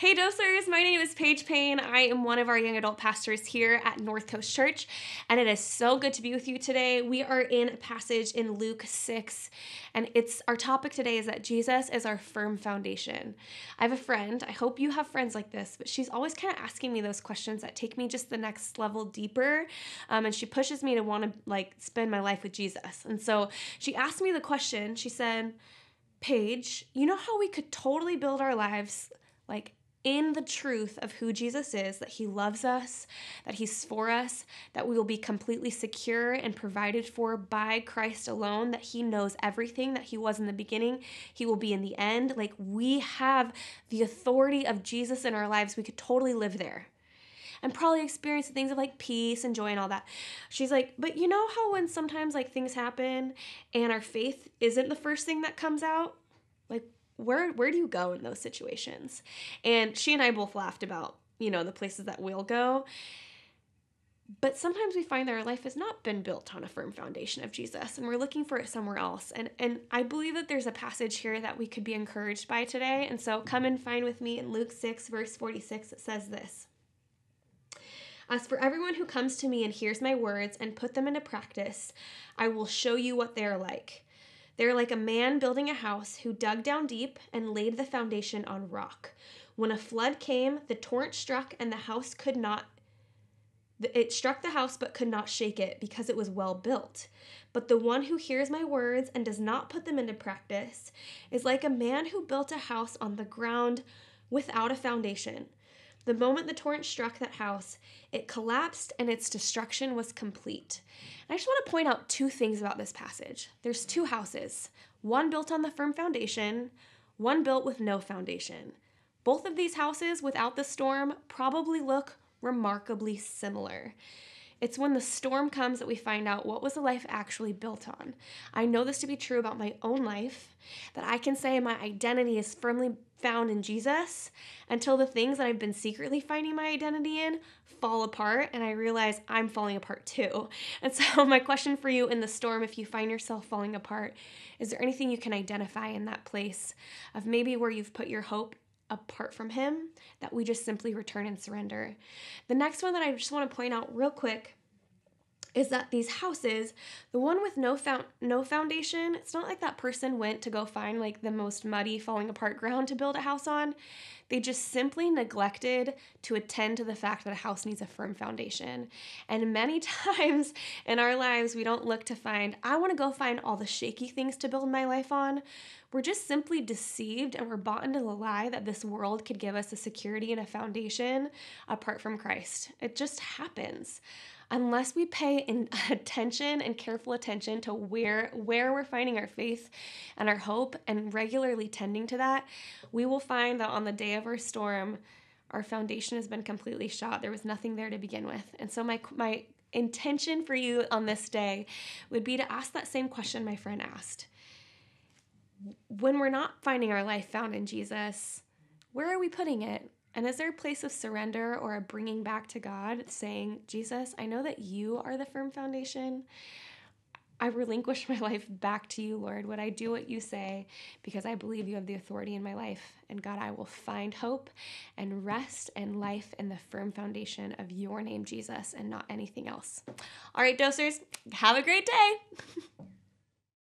Hey Dosers, my name is Paige Payne. I am one of our young adult pastors here at North Coast Church, and it is so good to be with you today. We are in a passage in Luke 6, and our topic today is that Jesus is our firm foundation. I have a friend, I hope you have friends like this, but she's always kind of asking me those questions that take me just the next level deeper, and she pushes me to want to spend my life with Jesus. And so she asked me the question, she said, Paige, you know how we could totally build our lives in the truth of who Jesus is, that he loves us, that he's for us, that we will be completely secure and provided for by Christ alone, that he knows everything, that he was in the beginning, he will be in the end. We have the authority of Jesus in our lives. We could totally live there and probably experience the things of peace and joy and all that. She's like, but you know how when sometimes things happen and our faith isn't the first thing that comes out? Where do you go in those situations? And she and I both laughed about, the places that we'll go. But sometimes we find that our life has not been built on a firm foundation of Jesus, and we're looking for it somewhere else. And I believe that there's a passage here that we could be encouraged by today. And so come and find with me in Luke 6, verse 46, it says this. As for everyone who comes to me and hears my words and put them into practice, I will show you what they are like. They're like a man building a house who dug down deep and laid the foundation on rock. When a flood came, the torrent struck and it struck the house but could not shake it because it was well built. But the one who hears my words and does not put them into practice is like a man who built a house on the ground without a foundation. The moment the torrent struck that house, it collapsed and its destruction was complete. And I just want to point out two things about this passage. There's two houses, one built on the firm foundation, one built with no foundation. Both of these houses without the storm probably look remarkably similar. It's when the storm comes that we find out what was the life actually built on. I know this to be true about my own life, that I can say my identity is firmly found in Jesus until the things that I've been secretly finding my identity in fall apart and I realize I'm falling apart too. And so my question for you in the storm, if you find yourself falling apart, is there anything you can identify in that place of maybe where you've put your hope apart from him, that we just simply return and surrender? The next one that I just want to point out real quick is that these houses, the one with no foundation, it's not like that person went to go find the most muddy, falling apart ground to build a house on. They just simply neglected to attend to the fact that a house needs a firm foundation. And many times in our lives, we don't look to find, I want to go find all the shaky things to build my life on. We're just simply deceived and we're bought into the lie that this world could give us a security and a foundation apart from Christ. It just happens. Unless we pay attention and careful attention to where we're finding our faith and our hope and regularly tending to that, we will find that on the day of our storm, our foundation has been completely shot. There was nothing there to begin with. And so my intention for you on this day would be to ask that same question my friend asked. When we're not finding our life found in Jesus, where are we putting it? And is there a place of surrender or a bringing back to God saying, Jesus, I know that you are the firm foundation. I relinquish my life back to you, Lord. Would I do what you say? Because I believe you have the authority in my life. And God, I will find hope and rest and life in the firm foundation of your name, Jesus, and not anything else. All right, Dosers, have a great day.